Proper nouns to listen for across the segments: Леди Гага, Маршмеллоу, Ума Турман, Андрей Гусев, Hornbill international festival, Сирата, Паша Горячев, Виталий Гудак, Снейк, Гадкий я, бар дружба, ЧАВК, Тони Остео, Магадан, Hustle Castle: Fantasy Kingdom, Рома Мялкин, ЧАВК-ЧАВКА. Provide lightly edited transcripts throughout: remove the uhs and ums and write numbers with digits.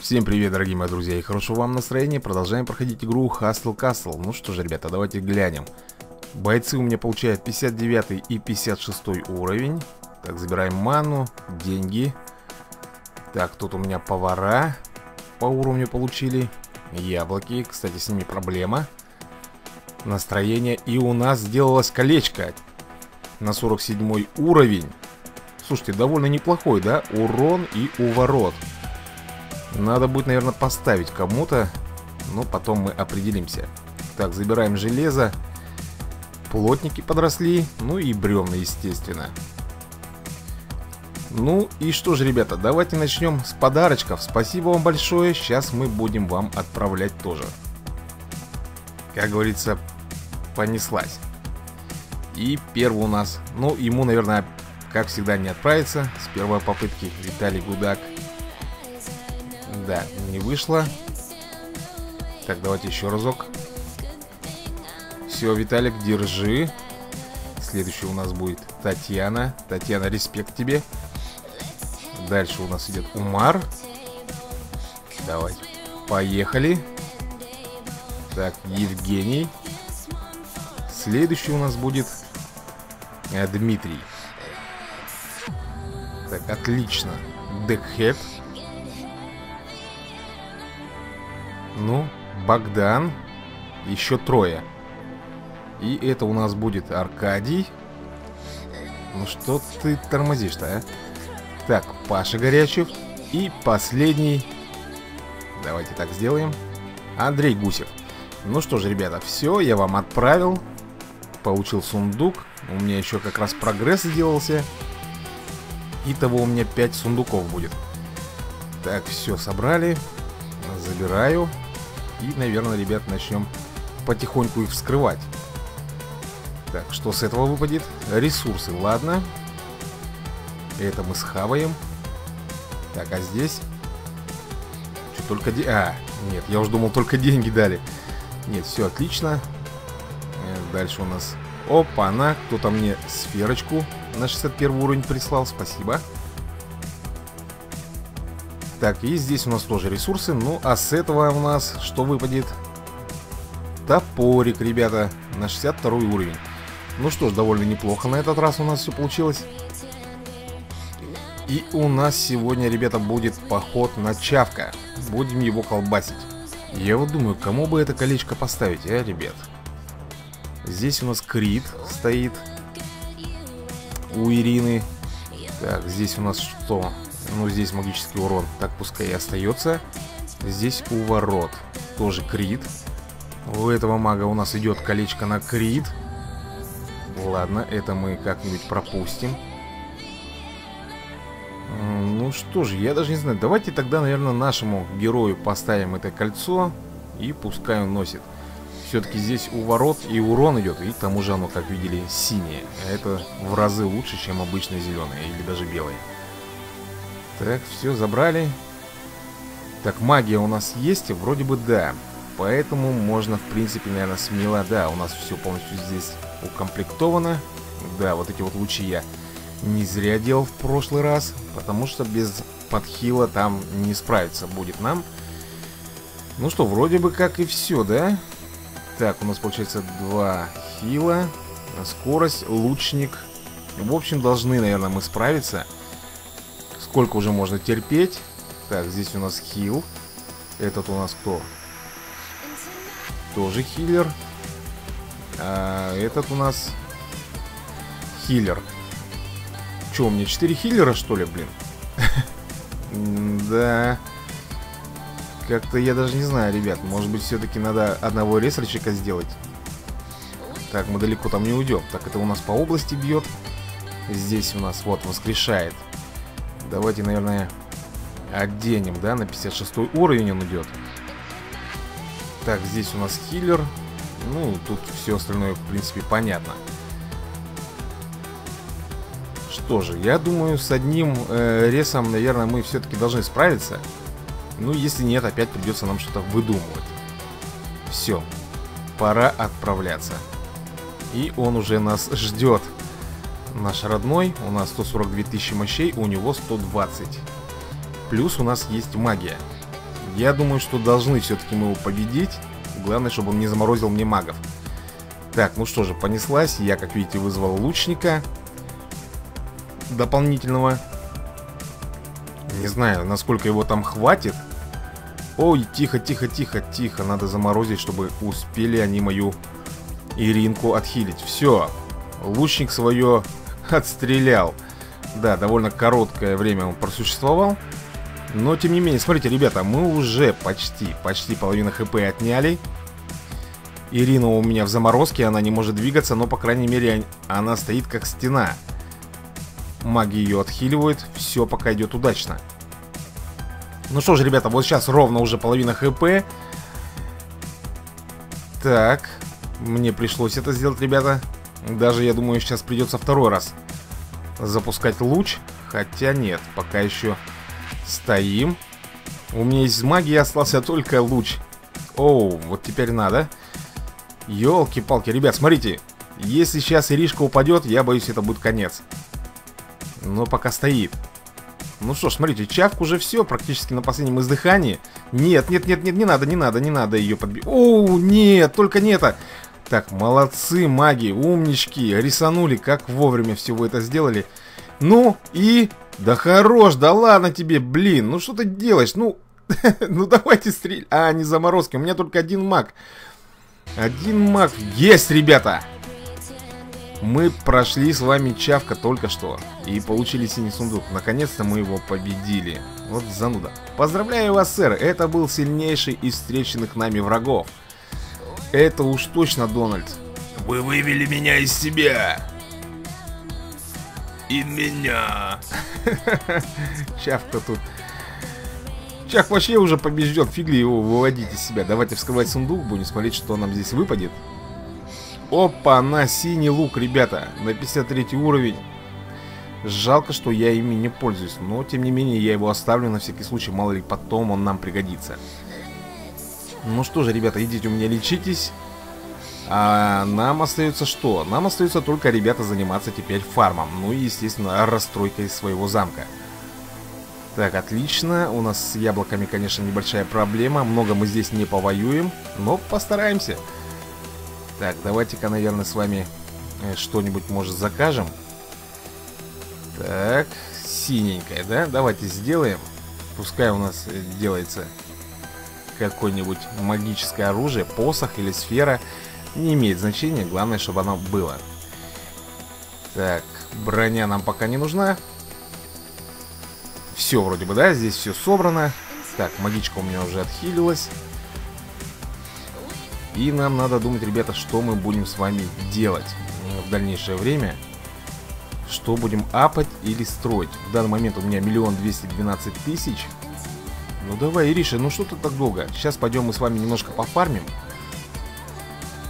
Всем привет, дорогие мои друзья, и хорошего вам настроения. Продолжаем проходить игру Hustle Castle. Ну что же, ребята, давайте глянем. Бойцы у меня получают 59 и 56 уровень. Так, забираем ману, деньги. Так, тут у меня повара по уровню получили. Яблоки, кстати, с ними проблема. Настроение. И у нас сделалось колечко на 47 уровень. Слушайте, довольно неплохой, да? Урон и уворот. Надо будет, наверное, поставить кому-то. Но потом мы определимся. Так, забираем железо. Плотники подросли. Ну и бревна, естественно. Ну и что же, ребята, давайте начнем с подарочков. Спасибо вам большое. Сейчас мы будем вам отправлять тоже. Как говорится, понеслась. И первый у нас, ну ему, наверное, как всегда, не отправится. С первой попытки Виталий Гудак. Да, не вышло. Так, давайте еще разок. Все, Виталик, держи. Следующий у нас будет Татьяна. Татьяна, респект тебе. Дальше у нас идет Умар. Давай, поехали. Так, Евгений. Следующий у нас будет Дмитрий. Так, отлично. Декхед. Ну, Богдан. Еще трое. И это у нас будет Аркадий. Ну что ты тормозишь-то, а? Так, Паша Горячев. И последний. Давайте так сделаем. Андрей Гусев. Ну что же, ребята, все, я вам отправил. Получил сундук. У меня еще как раз прогресс сделался. Итого у меня 5 сундуков будет. Так, все, собрали. Забираю. И, наверное, ребят, начнем потихоньку их вскрывать. Так, что с этого выпадет? Ресурсы, ладно. Это мы схаваем. Так, а здесь? Что, только деньги? А, нет, я уже думал, только деньги дали. Нет, все отлично. Дальше у нас... Опа-на, кто-то мне сферочку на 61 уровень прислал, спасибо. Так, и здесь у нас тоже ресурсы. Ну, а с этого у нас что выпадет? Топорик, ребята, на 62 уровень. Ну что ж, довольно неплохо на этот раз у нас все получилось. И у нас сегодня, ребята, будет поход на ЧАВКа. Будем его колбасить. Я вот думаю, кому бы это колечко поставить, а, ребят? Здесь у нас Крит стоит. У Ирины. Так, здесь у нас что? Ну, здесь магический урон. Так, пускай и остается. Здесь уворот. Тоже Крит. У этого мага у нас идет колечко на Крит. Ладно, это мы как-нибудь пропустим. Ну что же, я даже не знаю. Давайте тогда, наверное, нашему герою поставим это кольцо. И пускай он носит. Все-таки здесь уворот и урон идет. И к тому же оно, как видели, синее. А это в разы лучше, чем обычно зеленое или даже белое. Так, все, забрали. Так, магия у нас есть? Вроде бы да. Поэтому можно, в принципе, наверное, смело. Да, у нас все полностью здесь укомплектовано. Да, вот эти вот лучи я не зря делал в прошлый раз. Потому что без подхила там не справиться будет нам. Ну что, вроде бы как и все, да? Так, у нас получается 2 хила, скорость, лучник. В общем, должны, наверное, мы справиться. Сколько уже можно терпеть? Так, здесь у нас хил. Этот у нас кто? Тоже хилер. А этот у нас хилер. Че, у меня 4 хилера, что ли, блин? Да... Как-то я даже не знаю, ребят. Может быть, все-таки надо одного ресерчика сделать. Так, мы далеко там не уйдем. Так, это у нас по области бьет. Здесь у нас, вот, воскрешает. Давайте, наверное, оденем, да, на 56 уровень он идет. Так, здесь у нас хилер. Ну, тут все остальное, в принципе, понятно. Что же, я думаю, с одним ресом, наверное, мы все-таки должны справиться. Ну, если нет, опять придется нам что-то выдумывать. Все, пора отправляться. И он уже нас ждет. Наш родной, у нас 142 тысячи мощей, у него 120. Плюс у нас есть магия. Я думаю, что должны все-таки мы его победить. Главное, чтобы он не заморозил мне магов. Так, ну что же, понеслась. Я, как видите, вызвал лучника дополнительного. Не знаю, насколько его там хватит. Ой, тихо, тихо, тихо, тихо. Надо заморозить, чтобы успели они мою Иринку отхилить. Все, лучник свое отстрелял. Да, довольно короткое время он просуществовал. Но, тем не менее, смотрите, ребята, мы уже почти половину хп отняли. Ирина у меня в заморозке, она не может двигаться, но, по крайней мере, она стоит как стена. Маги ее отхиливают, все пока идет удачно. Ну что же, ребята, вот сейчас ровно уже половина хп. Так, мне пришлось это сделать, ребята. Даже, я думаю, сейчас придется второй раз запускать луч. Хотя нет, пока еще... Стоим. У меня из магии остался только луч. Оу, вот теперь надо. Ёлки-палки, ребят, смотрите. Если сейчас Иришка упадет, я боюсь, это будет конец. Но пока стоит. Ну что ж, смотрите, Чавк уже все, практически на последнем издыхании. Нет, нет, нет, нет, не надо, не надо, не надо ее подбить. Оу, нет, только не это. Так, молодцы, маги, умнички. Рисанули, как вовремя всего это сделали. Ну и... Да хорош, да ладно тебе, блин, ну что ты делаешь, ну, ну давайте стрель... А, не заморозки, у меня только один маг. Один маг, есть, ребята! Мы прошли с вами Чавка только что и получили синий сундук, наконец-то мы его победили. Вот зануда. Поздравляю вас, сэр, это был сильнейший из встреченных нами врагов. Это уж точно, Дональд. Вы вывели меня из себя. И меня. Чавк-то тут. Чавк вообще уже побежден. Фигли его выводить из себя. Давайте вскрывать сундук. Будем смотреть, что нам здесь выпадет. Опа, на синий лук, ребята. На 53 уровень. Жалко, что я ими не пользуюсь. Но, тем не менее, я его оставлю на всякий случай. Мало ли, потом он нам пригодится. Ну что же, ребята, идите у меня лечитесь. А нам остается что? Нам остается только, ребята, заниматься теперь фармом. Ну и, естественно, расстройкой своего замка. Так, отлично. У нас с яблоками, конечно, небольшая проблема. Много мы здесь не повоюем, но постараемся. Так, давайте-ка, наверное, с вами что-нибудь, может, закажем. Так, синенькое, да? Давайте сделаем. Пускай у нас делается какое-нибудь магическое оружие, посох или сфера. Не имеет значения, главное, чтобы оно было. Так, броня нам пока не нужна. Все вроде бы, да, здесь все собрано. Так, магичка у меня уже отхилилась. И нам надо думать, ребята, что мы будем с вами делать в дальнейшее время. Что будем апать или строить. В данный момент у меня 1 212 000. Ну давай, Ириша, ну что ты так долго? Сейчас пойдем мы с вами немножко пофармим.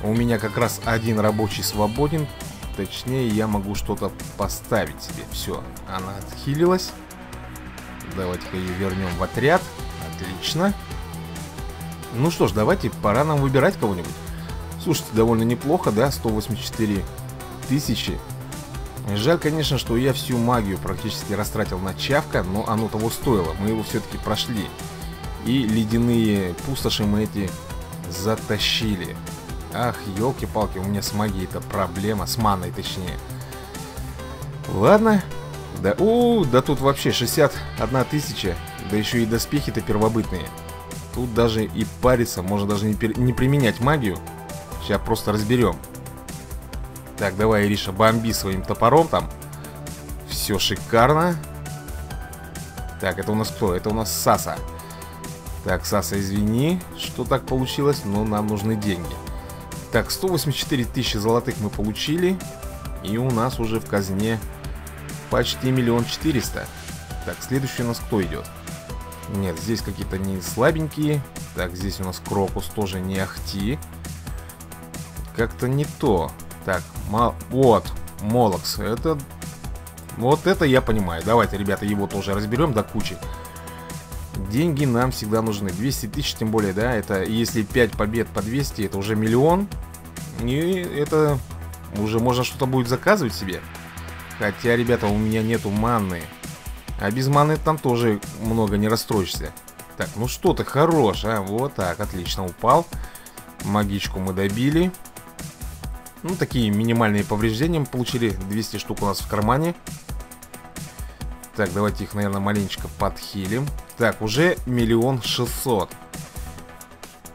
У меня как раз один рабочий свободен. Точнее, я могу что-то поставить себе. Все, она отхилилась. Давайте-ка ее вернем в отряд. Отлично. Ну что ж, давайте, пора нам выбирать кого-нибудь. Слушайте, довольно неплохо, да? 184 000. Жаль, конечно, что я всю магию практически растратил на Чавка. Но оно того стоило. Мы его все-таки прошли. И ледяные пустоши мы эти затащили. Ах, елки-палки, у меня с магией-то проблема, с маной точнее. Ладно. Да, да тут вообще 61 000. Да еще и доспехи-то первобытные. Тут даже и париться, можно даже не применять магию. Сейчас просто разберем. Так, давай, Ириша, бомби своим топором там. Все шикарно. Так, это у нас кто? Это у нас Саса. Так, Саса, извини, что так получилось, но нам нужны деньги. Так, 184 000 золотых мы получили. И у нас уже в казне почти 1 400 000. Так, следующий у нас кто идет? Нет, здесь какие-то не слабенькие. Так, здесь у нас Крокус тоже не ахти. Как-то не то. Так, вот, Молокс. Это... Вот это я понимаю. Давайте, ребята, его тоже разберем до кучи. Деньги нам всегда нужны. 200 000, тем более, да, это если 5 побед по 200, это уже 1 000 000. И это уже можно что-то будет заказывать себе. Хотя, ребята, у меня нету маны. А без маны там тоже много не расстроишься. Так, ну что ты хорош, а? Вот так, отлично, упал. Магичку мы добили. Ну, такие минимальные повреждения мы получили. 200 штук у нас в кармане. Так, давайте их, наверное, маленечко подхилим. Так, уже 1 600 000.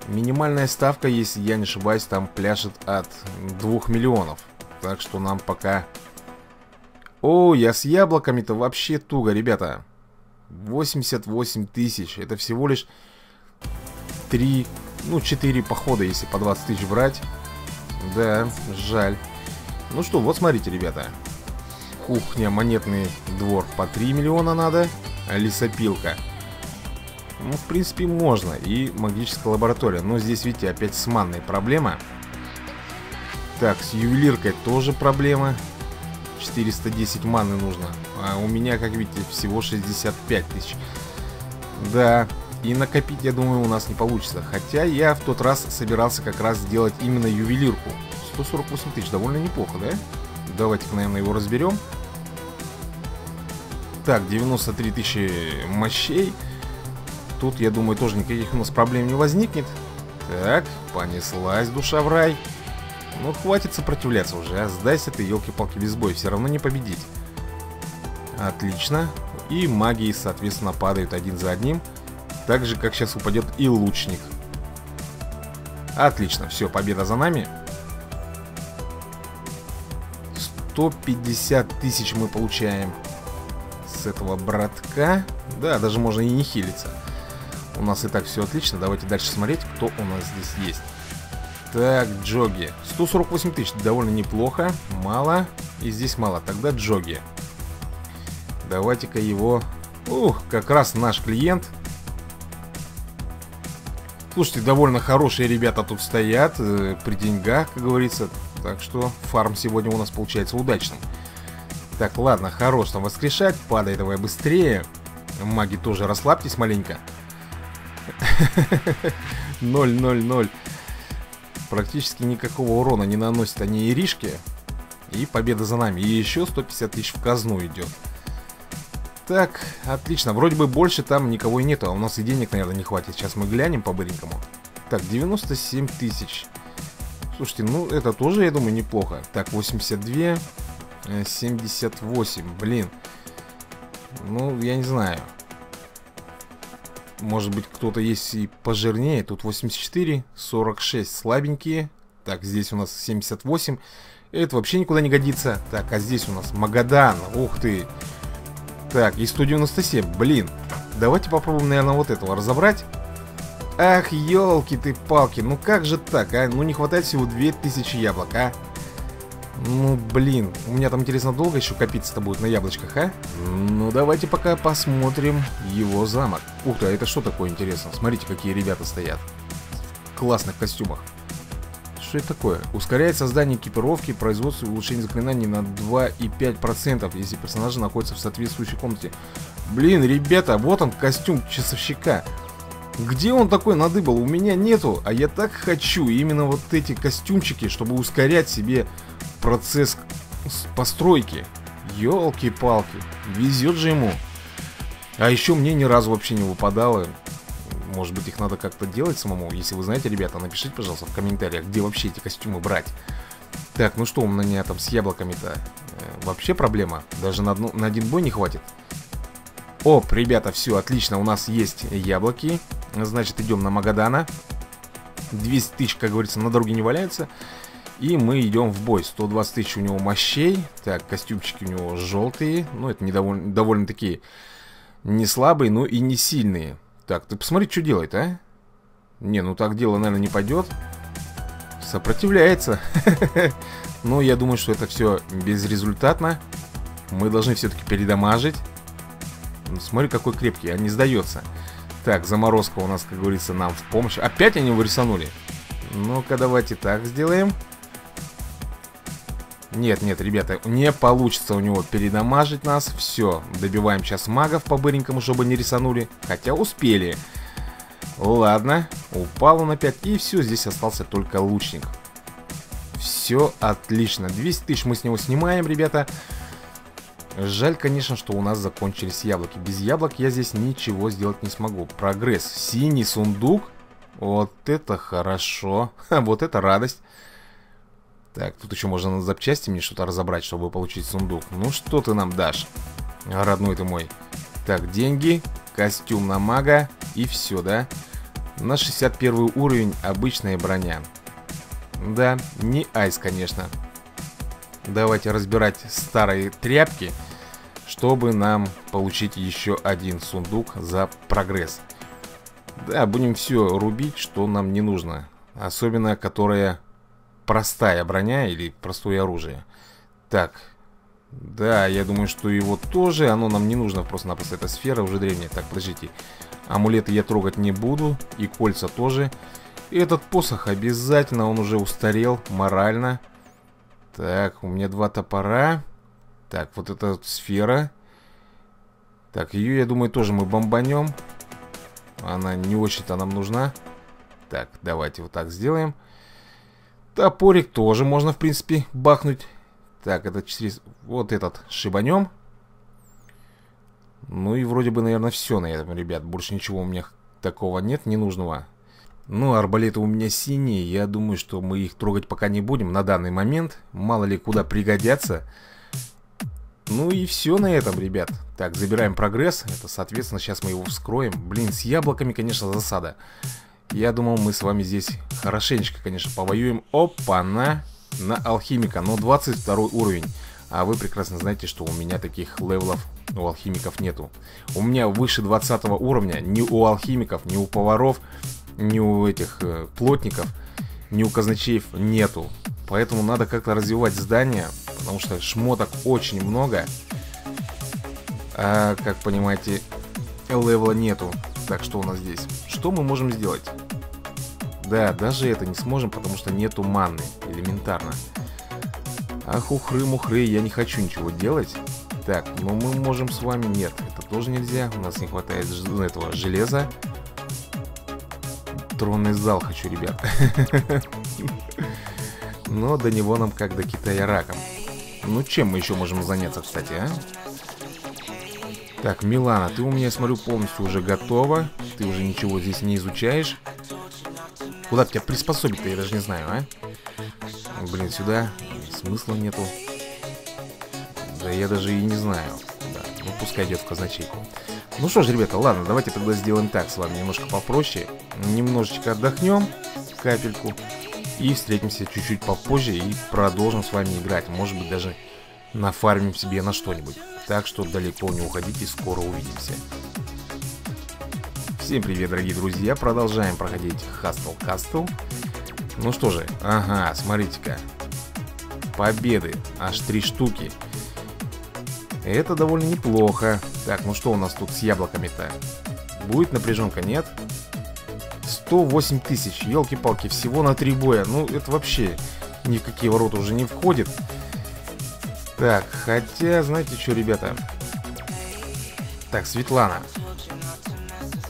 Минимальная ставка, если я не ошибаюсь, там пляшет от 2 миллионов. Так что нам пока... О, я с яблоками-то вообще туго, ребята. 88 тысяч. Это всего лишь 3, ну 4 похода, если по 20 тысяч брать. Да, жаль. Ну что, вот смотрите, ребята. Кухня, монетный двор по 3 миллиона надо. Лесопилка. Ну, в принципе, можно. И магическая лаборатория. Но здесь, видите, опять с манной проблема. Так, с ювелиркой тоже проблема. 410 маны нужно. А у меня, как видите, всего 65 тысяч. Да. И накопить, я думаю, у нас не получится. Хотя я в тот раз собирался как раз сделать именно ювелирку. 148 тысяч. Довольно неплохо, да? Давайте-ка, наверное, его разберем. Так, 93 тысячи мощей. Тут, я думаю, тоже никаких у нас проблем не возникнет. Так, понеслась душа в рай. Ну, хватит сопротивляться уже, а сдайся ты, елки-палки, без боя, все равно не победить. Отлично. И магии, соответственно, падают один за одним. Так же, как сейчас упадет и лучник. Отлично, все, победа за нами. 150 тысяч мы получаем с этого братка. Да, даже можно и не хилиться. У нас и так все отлично. Давайте дальше смотреть, кто у нас здесь есть. Так, Джоги. 148 тысяч, довольно неплохо. Мало, и здесь мало. Тогда Джоги. Давайте-ка его... Ух, как раз наш клиент. Слушайте, довольно хорошие ребята тут стоят. При деньгах, как говорится. Так что фарм сегодня у нас получается удачным. Так, ладно, хорош там воскрешать. Падай давай быстрее. Маги тоже расслабьтесь маленько. 0-0-0. Практически никакого урона не наносят они иришки. И победа за нами. И еще 150 тысяч в казну идет. Так, отлично. Вроде бы больше там никого и нету. А у нас и денег, наверное, не хватит. Сейчас мы глянем по-быренькому. Так, 97 тысяч. Слушайте, ну это тоже, я думаю, неплохо. Так, 82. 78. Блин. Ну, я не знаю. Может быть, кто-то есть и пожирнее. Тут 84, 46 слабенькие. Так, здесь у нас 78. Это вообще никуда не годится. Так, а здесь у нас Магадан. Ух ты. Так, и 197. Блин. Давайте попробуем, наверное, вот этого разобрать. Ах, елки ты палки. Ну как же так, а? Ну не хватает всего 2000 яблок, а? Ну, блин. У меня там, интересно, долго еще копиться-то будет на яблочках, а? Ну, давайте пока посмотрим его замок. Ух ты, а это что такое, интересно? Смотрите, какие ребята стоят. В классных костюмах. Что это такое? Ускоряет создание экипировки, производство и улучшение заклинаний на 2,5%, если персонажи находятся в соответствующей комнате. Блин, ребята, вот он, костюм часовщика. Где он такой надыбал? У меня нету. А я так хочу именно вот эти костюмчики, чтобы ускорять себе процесс постройки. Ёлки-палки. Везет же ему. А еще мне ни разу вообще не выпадало. Может быть, их надо как-то делать самому. Если вы знаете, ребята, напишите, пожалуйста, в комментариях, где вообще эти костюмы брать. Так, ну что у меня там с яблоками-то? Вообще проблема. Даже на один бой не хватит. Оп, ребята, все, отлично, у нас есть яблоки. Значит, идем на Магадана. 200 тысяч, как говорится, на дороге не валяются. И мы идем в бой. 120 тысяч у него мощей. Так, костюмчики у него желтые. Ну, это довольно-таки не слабые, но и не сильные. Так, ты посмотри, что делает, а? Не, ну так дело, наверное, не пойдет. Сопротивляется. Но я думаю, что это все безрезультатно. Мы должны все-таки передамажить. Смотри, какой крепкий, а не сдается. Так, заморозка у нас, как говорится, нам в помощь. Опять они его рисанули. Ну-ка, давайте так сделаем. Нет, нет, ребята, не получится у него передамажить нас. Все, добиваем сейчас магов по-быренькому, чтобы не рисанули. Хотя успели. Ладно, упал он опять. И все, здесь остался только лучник. Все отлично. 200 тысяч мы с него снимаем, ребята. Жаль, конечно, что у нас закончились яблоки. Без яблок я здесь ничего сделать не смогу. Прогресс. Синий сундук. Вот это хорошо. Вот это радость. Так, тут еще можно на запчасти мне что-то разобрать, чтобы получить сундук. Ну что ты нам дашь, родной ты мой? Так, деньги, костюм на мага и все, да? На 61 уровень обычная броня. Да, не айс, конечно. Давайте разбирать старые тряпки, чтобы нам получить еще один сундук за прогресс. Да, будем все рубить, что нам не нужно. Особенно, которая простая броня или простое оружие. Так, да, я думаю, что его тоже, оно нам не нужно просто-напросто. Эта сфера уже древняя. Так, подождите. Амулеты я трогать не буду, и кольца тоже. И этот посох обязательно, он уже устарел морально. Так, у меня два топора. Так, вот эта сфера. Так, ее, я думаю, тоже мы бомбанем. Она не очень-то нам нужна. Так, давайте вот так сделаем. Топорик тоже можно, в принципе, бахнуть. Так, это 4... Вот этот шибанем. Ну и вроде бы, наверное, все на этом, ребят. Больше ничего у меня такого нет, ненужного. Ну, арбалеты у меня синие. Я думаю, что мы их трогать пока не будем на данный момент. Мало ли куда пригодятся. Ну и все на этом, ребят. Так, забираем прогресс. Это, соответственно, сейчас мы его вскроем. Блин, с яблоками, конечно, засада. Я думал, мы с вами здесь хорошенечко, конечно, повоюем. Опа-на! На алхимика. Но 22 уровень. А вы прекрасно знаете, что у меня таких левелов у алхимиков нету. У меня выше 20 уровня ни у алхимиков, ни у поваров, ни у этих плотников, ни у казначеев нету. Поэтому надо как-то развивать здание, потому что шмоток очень много. А, как понимаете, левела нету. Так, что у нас здесь? Что мы можем сделать? Да, даже это не сможем, потому что нету маны. Элементарно. Ах, ухры-мухры, я не хочу ничего делать. Так, но мы можем с вами... Нет, это тоже нельзя. У нас не хватает этого железа. Тронный зал хочу, ребят. Но до него нам как до Китая раком. Ну, чем мы еще можем заняться, кстати, а? Так, Милана, ты у меня, смотрю, полностью уже готова. Ты уже ничего здесь не изучаешь. Куда тебя приспособить-то, я даже не знаю, а? Блин, сюда смысла нету. Да я даже и не знаю. Да, ну, пускай идет в казначейку. Ну что ж, ребята, ладно, давайте тогда сделаем так с вами, немножко попроще. Немножечко отдохнем, капельку. И встретимся чуть-чуть попозже и продолжим с вами играть. Может быть, даже нафармим себе на что-нибудь. Так что далеко не уходите, скоро увидимся. Всем привет, дорогие друзья. Продолжаем проходить Hustle Castle. Ну что же, ага, смотрите-ка. Победы, аж 3 штуки. Это довольно неплохо. Так, ну что у нас тут с яблоками-то? Будет напряженка, нет? 108 тысяч, елки-палки, всего на 3 боя. Ну, это вообще ни в какие ворота уже не входит. Так, хотя, знаете что, ребята? Так, Светлана.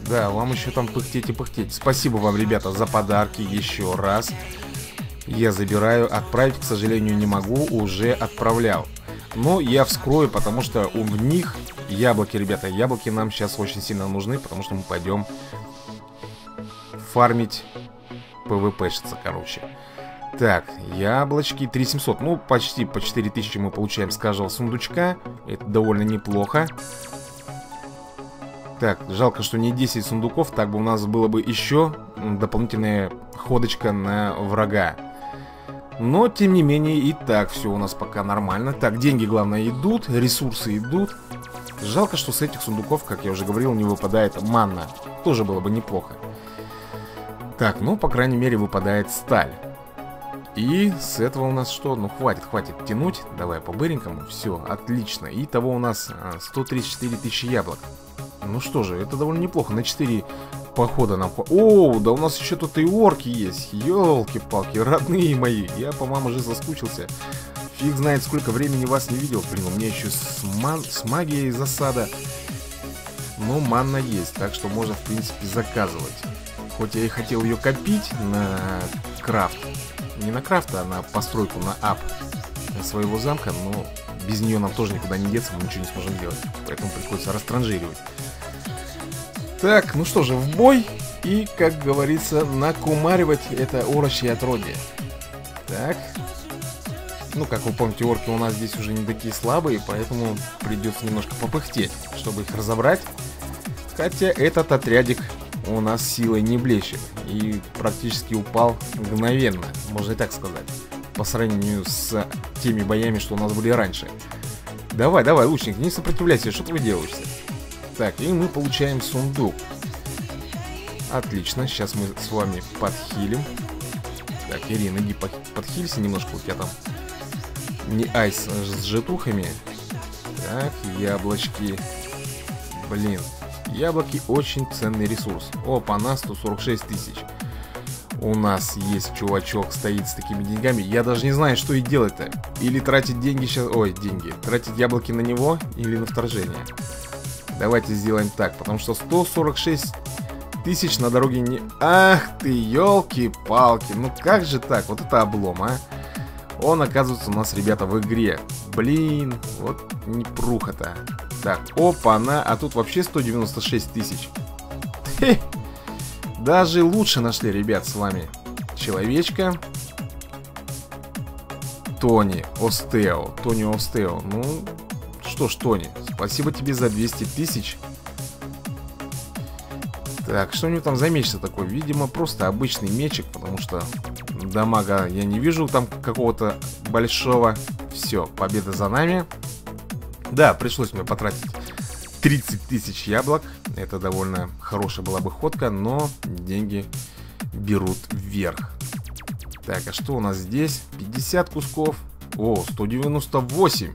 Да, вам еще там пыхтеть и пыхтеть. Спасибо вам, ребята, за подарки еще раз. Я забираю. Отправить, к сожалению, не могу, уже отправлял. Но я вскрою, потому что у них яблоки, ребята. Яблоки нам сейчас очень сильно нужны, потому что мы пойдем фармить пвпшиться, короче. Так, яблочки 3700. Ну, почти по 4000 мы получаем с каждого сундучка. Это довольно неплохо. Так, жалко, что не 10 сундуков. Так бы у нас было бы еще дополнительная ходочка на врага. Но, тем не менее, и так все у нас пока нормально. Так, деньги, главное, идут, ресурсы идут. Жалко, что с этих сундуков, как я уже говорил, не выпадает манна. Тоже было бы неплохо. Так, ну, по крайней мере, выпадает сталь. И с этого у нас что? Ну, хватит, хватит тянуть. Давай по-быренькому. Все, отлично. Итого у нас 134 тысячи яблок. Ну что же, это довольно неплохо. На 4 похода нам... О, да у нас еще тут и орки есть. Ёлки-палки, родные мои. Я по вам уже заскучился. Фиг знает, сколько времени вас не видел. Блин, у меня еще с магией засада. Но манна есть, так что можно, в принципе, заказывать. Хоть я и хотел ее копить на крафт. Не на крафт, а на постройку, на ап своего замка. Но без нее нам тоже никуда не деться, мы ничего не сможем делать. Поэтому приходится растранжиривать. Так, ну что же, в бой. И, как говорится, накумаривать это орочье отродье. Так. Ну, как вы помните, орки у нас здесь уже не такие слабые, поэтому придется немножко попыхтеть, чтобы их разобрать. Хотя этот отрядик у нас силой не блещет. И практически упал мгновенно, можно и так сказать. По сравнению с теми боями, что у нас были раньше. Давай, давай, лучник, не сопротивляйся, что ты выделываешься. Так, и мы получаем сундук. Отлично, сейчас мы с вами подхилим. Так, Ирина, иди подхилься немножко, у тебя там не айс с жетухами. Так, яблочки. Блин, яблоки очень ценный ресурс. Опа, на 146 тысяч. У нас есть чувачок, стоит с такими деньгами. Я даже не знаю, что и делать-то. Или тратить деньги сейчас... Ой, деньги. Тратить яблоки на него или на вторжение. Давайте сделаем так, потому что 146 тысяч на дороге не... Ах ты, елки-палки. Ну как же так? Вот это облом, а. Он, оказывается, у нас, ребята, в игре. Блин, вот непруха-то. Так, опа-на. А тут вообще 196 тысяч. Хе. Даже лучше нашли, ребят, с вами. Человечка. Тони Остео. Тони Остео. Ну, что ж, Тони, спасибо тебе за 200 тысяч. Так, что у него там за меч-то такой? Видимо, просто обычный мечик, потому что дамага я не вижу там какого-то большого. Все, победа за нами. Да, пришлось мне потратить 30 тысяч яблок. Это довольно хорошая была бы ходка, но деньги берут вверх. Так, а что у нас здесь? 50 кусков. О, 198.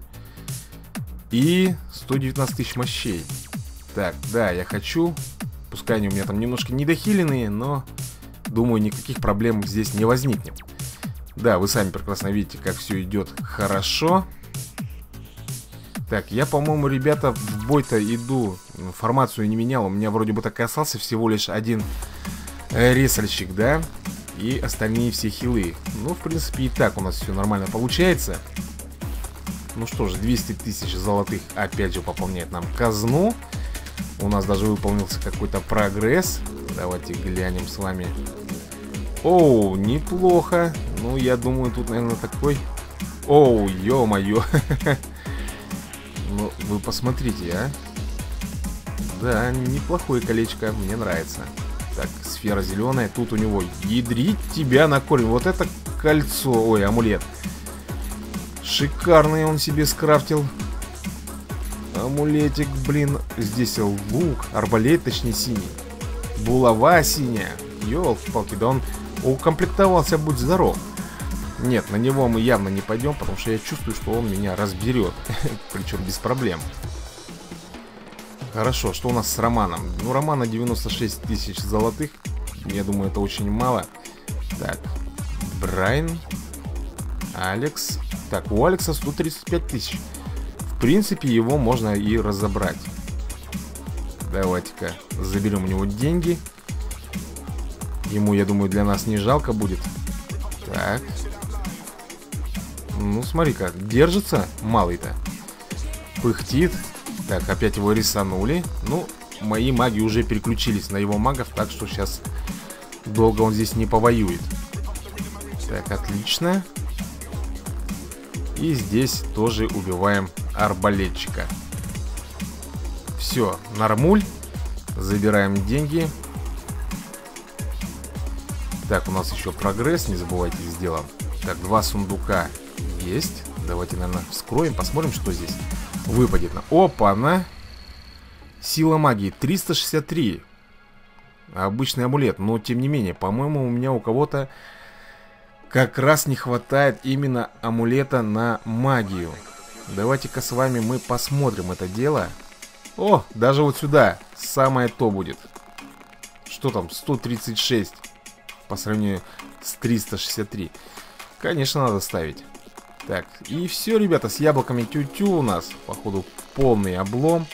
И 119 тысяч мощей. Так, да, я хочу. Пускай они у меня там немножко недохиленные, но думаю, никаких проблем здесь не возникнет. Да, вы сами прекрасно видите, как все идет хорошо. Так, я, по-моему, ребята, в бой-то иду. Формацию не менял. У меня вроде бы так и остался всего лишь один ресальщик, да? И остальные все хилы. Ну, в принципе, и так у нас все нормально получается. Ну что ж, 200 тысяч золотых опять же пополняет нам казну. У нас даже выполнился какой-то прогресс. Давайте глянем с вами. Оу, неплохо. Ну, я думаю, тут, наверное, такой... Оу, ё-моё. Ну, вы посмотрите, а. Да, неплохое колечко, мне нравится. Так, сфера зеленая, тут у него ядрить тебя на корень. Вот это кольцо, ой, амулет. Шикарный он себе скрафтил. Амулетик, блин. Здесь лук, арбалет, точнее, синий. Булава синяя. Ёлки-палки, да он укомплектовался, будь здоров. Нет, на него мы явно не пойдем, потому что я чувствую, что он меня разберет. Причем без проблем. Хорошо, что у нас с Романом? Ну, Романа 96 тысяч золотых. Я думаю, это очень мало. Так, Брайан. Алекс. Так, у Алекса 135 тысяч. В принципе, его можно и разобрать. Давайте-ка заберем у него деньги. Ему, я думаю, для нас не жалко будет. Так. Ну, смотри как, держится малый-то. Пыхтит. Так, опять его рисанули. Ну, мои маги уже переключились на его магов, так что сейчас долго он здесь не повоюет. Так, отлично. И здесь тоже убиваем арбалетчика. Все, нормуль. Забираем деньги. Так, у нас еще прогресс, не забывайте, сделаем. Так, 2 сундука есть. Давайте, наверное, вскроем, посмотрим, что здесь выпадет. Опа, на. Сила магии 363. Обычный амулет, но тем не менее, по-моему, у меня у кого-то как раз не хватает именно амулета на магию. Давайте-ка с вами мы посмотрим это дело. О, даже вот сюда самое то будет. Что там, 136 по сравнению с 363. Конечно, надо ставить. Так, и все, ребята, с яблоками тю-тю у нас, походу, полный облом.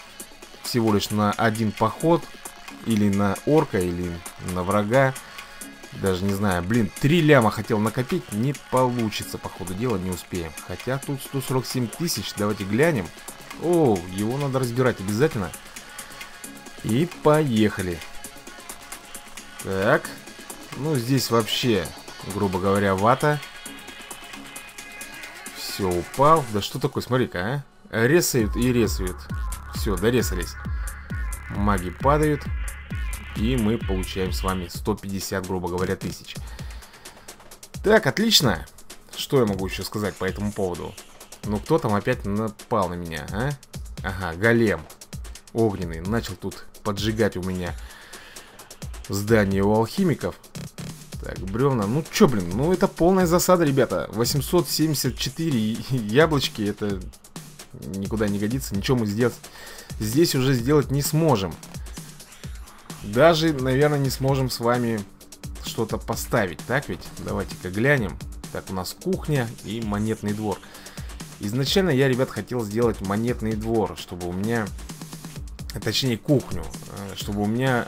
Всего лишь на один поход. Или на орка, или на врага. Даже не знаю. Блин, 3 ляма хотел накопить. Не получится, по ходу дела, не успеем. Хотя тут 147 тысяч. Давайте глянем. О, его надо разбирать обязательно. И поехали. Так. Ну, здесь вообще, грубо говоря, вата. Все, упал. Да что такое, смотри-ка, а? Ресают и ресают. Все, доресались. Маги падают. И мы получаем с вами 150, грубо говоря, тысяч. Так, отлично. Что я могу еще сказать по этому поводу? Ну, кто там опять напал на меня, а? Ага, голем огненный. Начал тут поджигать у меня здание у алхимиков. Так, бревна. Ну, чё, блин, ну это полная засада, ребята. 874 яблочки, это никуда не годится. Ничего мы здесь уже сделать не сможем. Даже, наверное, не сможем с вами что-то поставить, так ведь? Давайте-ка глянем. Так, у нас кухня и монетный двор. Изначально я, ребят, хотел сделать монетный двор, чтобы у меня... Точнее, кухню, чтобы у меня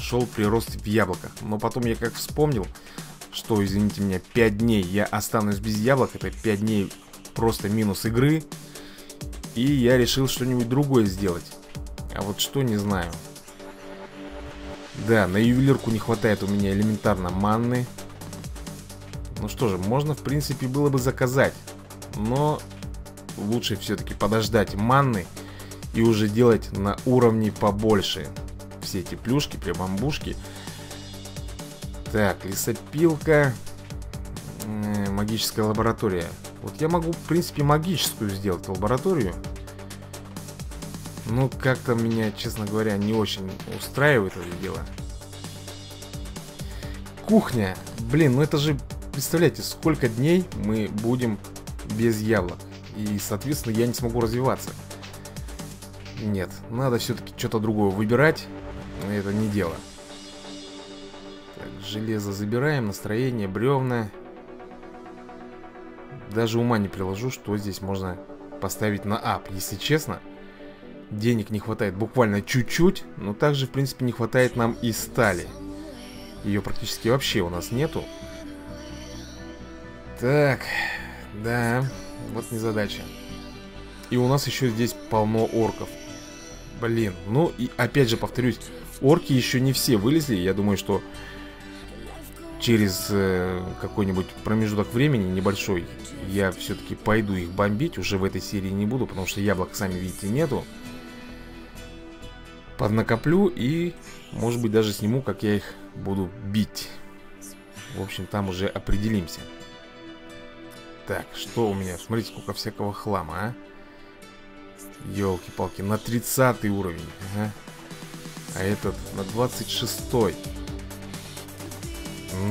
шел прирост в яблоках. Но потом я как вспомнил, что, извините меня, 5 дней я останусь без яблок. Это 5 дней просто минус игры. И я решил что-нибудь другое сделать. А вот что, не знаю. Да, на ювелирку не хватает у меня элементарно манны. Ну что же, можно, в принципе, было бы заказать. Но лучше все-таки подождать манны и уже делать на уровне побольше все эти плюшки, прибамбушки. Так, лесопилка. Магическая лаборатория. Вот я могу, в принципе, магическую сделать лабораторию. Ну, как-то меня, честно говоря, не очень устраивает это дело. Кухня. Блин, ну это же, представляете, сколько дней мы будем без яблок. И, соответственно, я не смогу развиваться. Нет, надо все-таки что-то другое выбирать. Но это не дело. Так, железо забираем, настроение, бревна. Даже ума не приложу, что здесь можно поставить на ап, если честно. Денег не хватает буквально чуть-чуть. Но также, в принципе, не хватает нам и стали. Ее практически вообще у нас нету. Так, да, вот незадача. И у нас еще здесь полно орков. Блин, ну и опять же повторюсь, орки еще не все вылезли. Я думаю, что через какой-нибудь промежуток времени небольшой я все-таки пойду их бомбить. Уже в этой серии не буду, потому что яблок, сами видите, нету. Поднакоплю и, может быть, даже сниму, как я их буду бить. В общем, там уже определимся. Так, что у меня? Смотрите, сколько всякого хлама, а? Ёлки-палки, на 30 уровень. Ага. А этот на 26-й.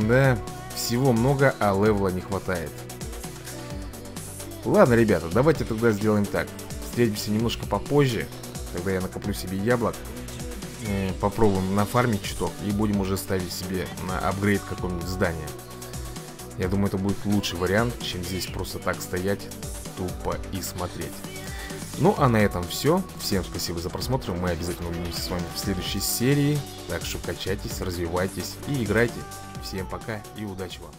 Да, всего много, а левела не хватает. Ладно, ребята, давайте тогда сделаем так. Встретимся немножко попозже. Тогда я накоплю себе яблок. Попробуем нафармить чуток. И будем уже ставить себе на апгрейд какое-нибудь здание. Я думаю, это будет лучший вариант, чем здесь просто так стоять, тупо и смотреть. Ну, а на этом все. Всем спасибо за просмотр. Мы обязательно увидимся с вами в следующей серии. Так что качайтесь, развивайтесь и играйте. Всем пока и удачи вам.